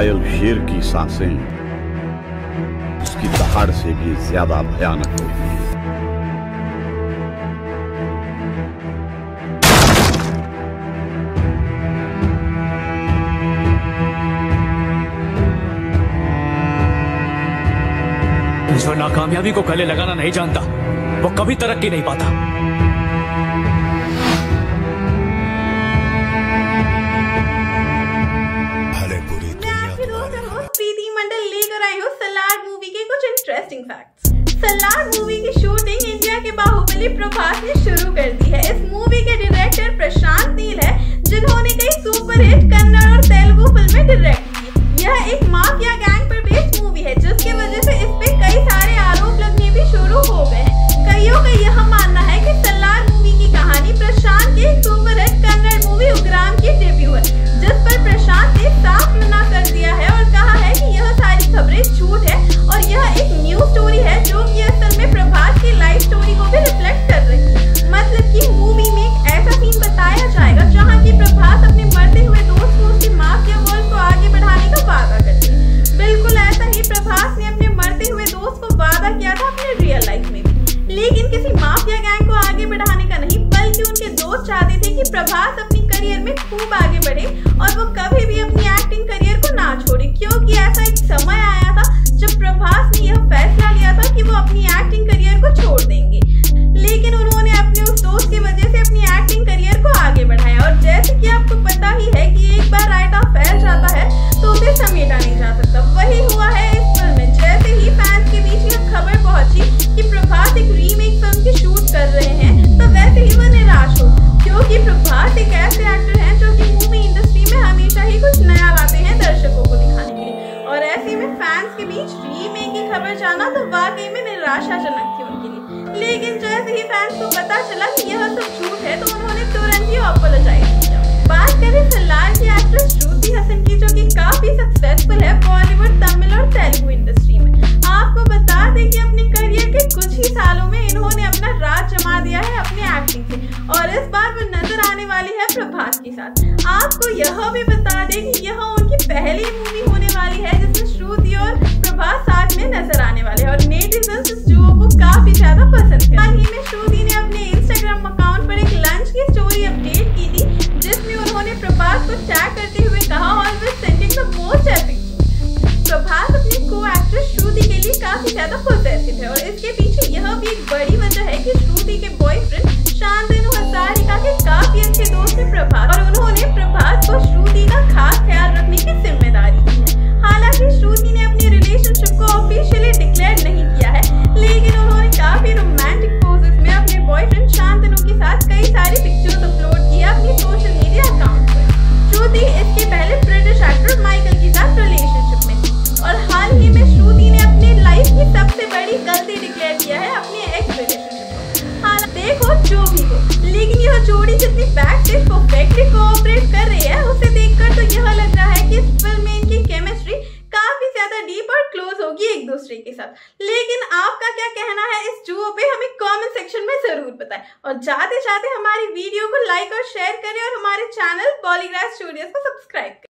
घायल शेर की सांसें उसकी दहाड़ से भी ज्यादा भयानक होती हैं। जो नाकामयाबी को गले लगाना नहीं जानता वो कभी तरक्की नहीं पाता। मंडल लेकर आई हो सलार मूवी के कुछ इंटरेस्टिंग फैक्ट्स। सलार मूवी की शूटिंग इंडिया के बाहुबली प्रभास ने शुरू कर दी है। इस मूवी के डायरेक्टर प्रशांत नील है, जिन्होंने कई सुपरहिट कन्नड़ और तेलुगु फिल्में डायरेक्ट की। यह एक माफिया गैंग पर बेस्ड मूवी है, जिसकी वजह से इस पे कई सारे आरोप लगने भी शुरू हो गए हैं। कईयों का यह मानना है कि सलार मूवी की कहानी प्रशांत के सुपरहिट कन्नड़ मूवी उग्राम की डेब्यू है, जिस पर प्रशांत ने साफ मना कर दिया है और कहा है कि यह सारी खबरें झूठ है और यह एक न्यूज़ स्टोरी है जो कि असल में प्रभास की लाइफ स्टोरी को भी रिफ्लेक्ट कर रही है। मतलब कि मूवी में एक ऐसा सीन बताया जाएगा जहां कि प्रभास अपने मरते हुए दोस्त को उसकी माफिया वर्ल्ड को आगे बढ़ाने का वादा करती है। बिल्कुल ऐसा ही प्रभास ने अपने मरते हुए दोस्त को वादा किया था अपने रियल लाइफ में भी, लेकिन किसी माफिया गैंग को आगे बढ़ाने का नहीं, बल्कि उनके दोस्त चाहते थे कि प्रभास अपने करियर में खूब आगे बढ़े और वो कभी भी अपनी एक्टिंग करियर को ना छोड़े, क्योंकि ऐसा एक समय आया था जब प्रभास ने यह फैसला लिया था कि वो अपनी एक्टिंग करियर को छोड़ देंगे। लेकिन उन्होंने अपने उस दोस्त की वजह से अपनी एक्टिंग करियर को आगे बढ़ाया और जैसे कि आपको पता ही है कि एक बार रायता फैल जाता है तो उसे समेटा नहीं जा सकता, वही हुआ है इस फिल्म में। जैसे ही फैंस के बीच यह खबर पहुंची कि प्रभास एक रीमेक फिल्म की शूट कर रहे हैं, तो वैसे ही वो निराश हो, क्योंकि प्रभास एक ऐसे एक्टर हैं जो कि मूवी इंडस्ट्री में हमेशा ही कुछ नया लाते हैं दर्शकों को दिखाने के लिए, और ऐसे में फैंस के बीच रीमेक की खबर जाना तो वाकई में निराशाजनक थी उनके लिए। लेकिन जैसे ही फैंस को पता चला कि यह सब झूठ है तो उन्होंने तुरंत ही अपॉलोजाइज किया। बात करें सलार की एक्ट्रेस श्रुति हसन की, जो कि काफी सक्सेसफुल है बॉलीवुड, तमिल और तेलुगु इंडस्ट्री में। आपको बता दें कि अपने करियर के कुछ ही सालों में इन्होंने अपना राज जमा दिया है अपने एक्टिंग से, और इस बार वो नजर आने वाली है प्रभास के साथ। आपको यह भी बता दें कि यह उनकी पहली मूवी होने वाली है जिसमें श्रुति और प्रभास साथ में नजर आने वाले हैं, और नेटिजन्स इस डुओ को काफी ज्यादा पसंद करते हैं। हाल ही में श्रुति ने अपने इंस्टाग्राम अकाउंट पर एक लंच की स्टोरी अपडेट की थी, जिसमें उन्होंने प्रभास को टैग करते हुए कहा always sending the most epic. Prabhas अपनी को एक्ट्रेस श्रुति के लिए काफी ज्यादा पॉजिटिव है और इसके पीछे यह भी एक बड़ी वजह है कि श्रुति के बॉयफ्रेंड शांतनु हजारिका के काफी अच्छे दोस्त है प्रभास, और उन्होंने प्रभास को श्रुति का खास ख्याल रखने की जिम्मेदारी दी है। हालांकि श्रुति ने अपने रिलेशनशिप को ऑफिशियली डिक्लेयर नहीं किया है, लेकिन उन्होंने काफी रोमांटिक पोजेस में अपने बॉयफ्रेंड शांतनु के साथ कई सारी पिक्चर्स अपलोड की है अपनी सोशल मीडिया अकाउंट पर। श्रुति इसके पहले ब्रिटिश एक्टर माइकल के साथ रिलेशनशिप में, और हाल ही में श्रुति ने अपनी लाइफ की सबसे बड़ी गलती डिक्लेयर किया है अपने एक्स रिलेशनशिप को। हाँ देखो जो भी हो, लेकिन यह जोड़ी जितनी बैकस्टेज परफेक्टली कोऑपरेट कर रही है, उसे देखकर तो यह लग रहा है कि इस फिल्म में इनकी केमिस्ट्री काफी ज्यादा डीप और क्लोज होगी एक दूसरे के साथ। लेकिन आपका क्या कहना है इस डुओ पे, हमें कमेंट सेक्शन में जरूर बताएं, और जाते जाते हमारी वीडियो को लाइक और शेयर करें और हमारे चैनल बॉलीग्राड स्टूडियोज़ को सब्सक्राइब करें।